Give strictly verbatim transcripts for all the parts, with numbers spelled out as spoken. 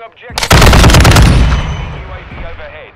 Capturing objective. U A V overhead.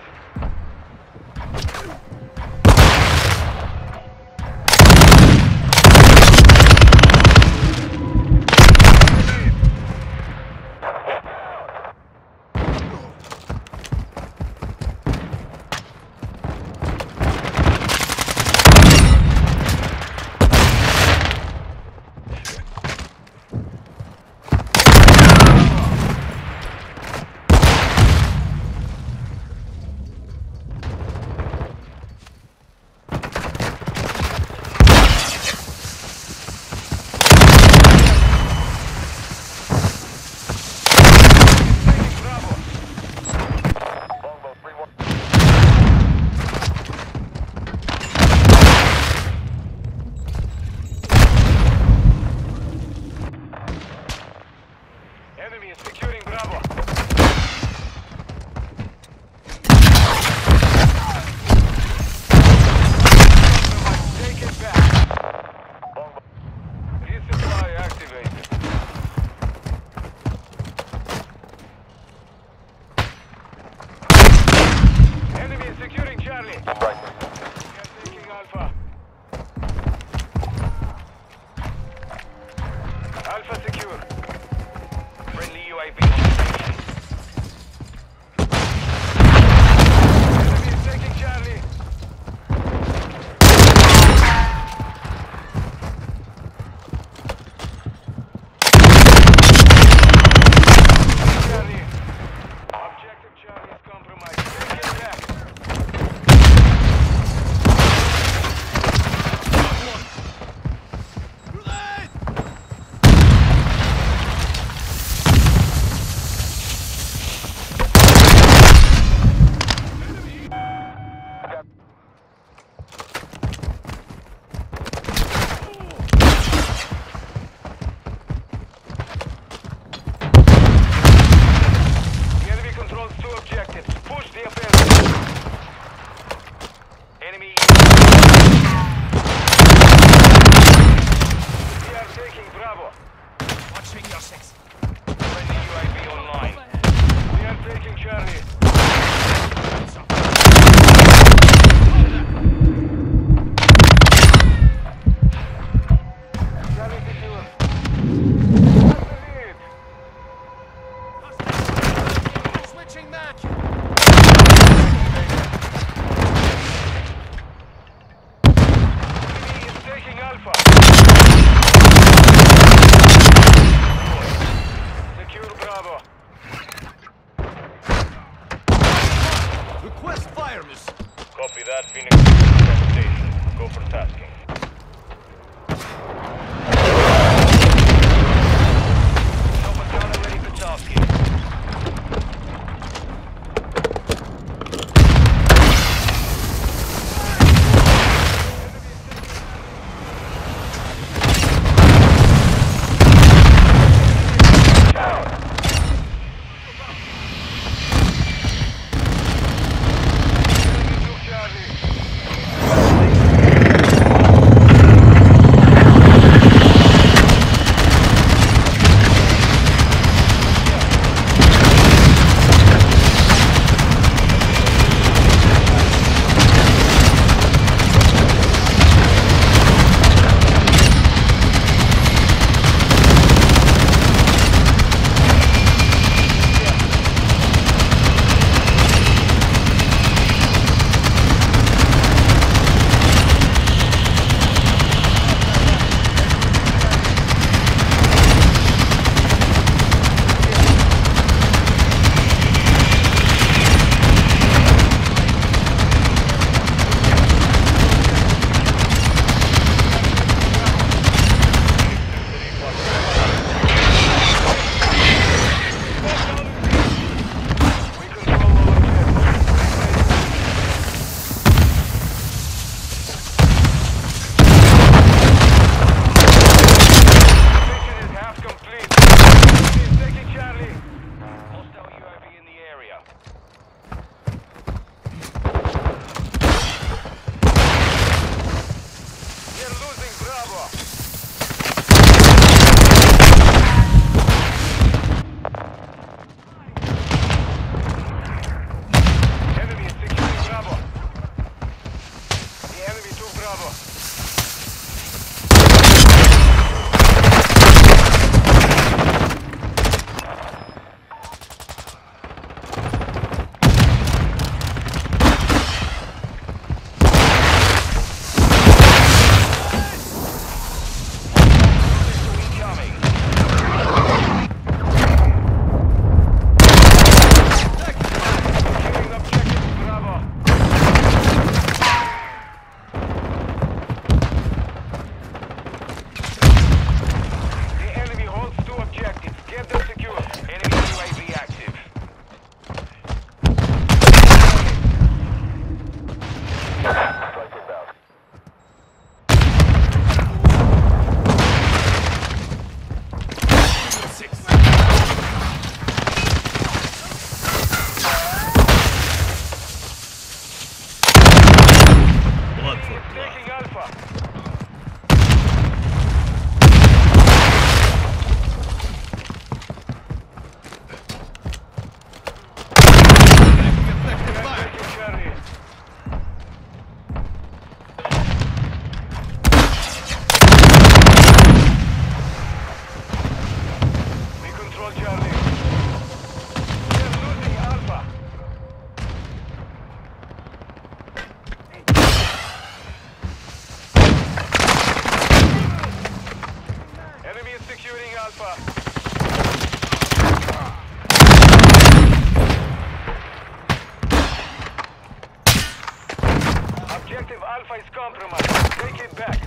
Alpha. Objective Alpha is compromised. Take it back.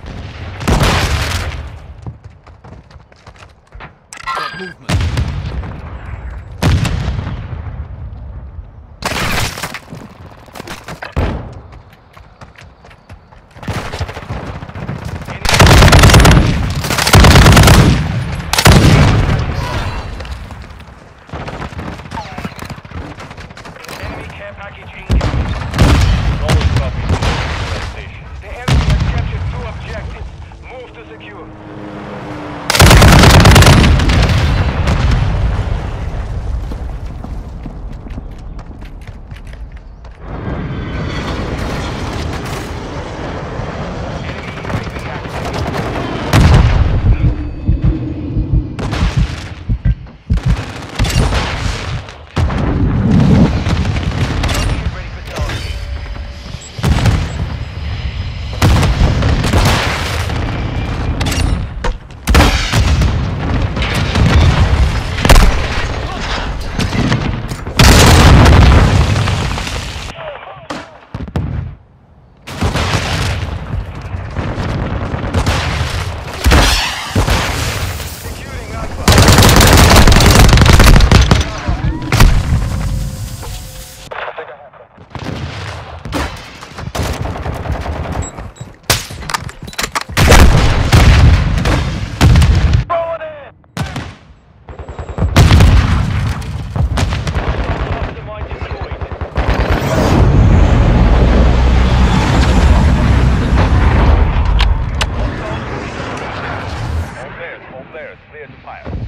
Stop movement. Enemy care package incoming. Always copy. Objectives. Move to secure. There, it's clear to fire.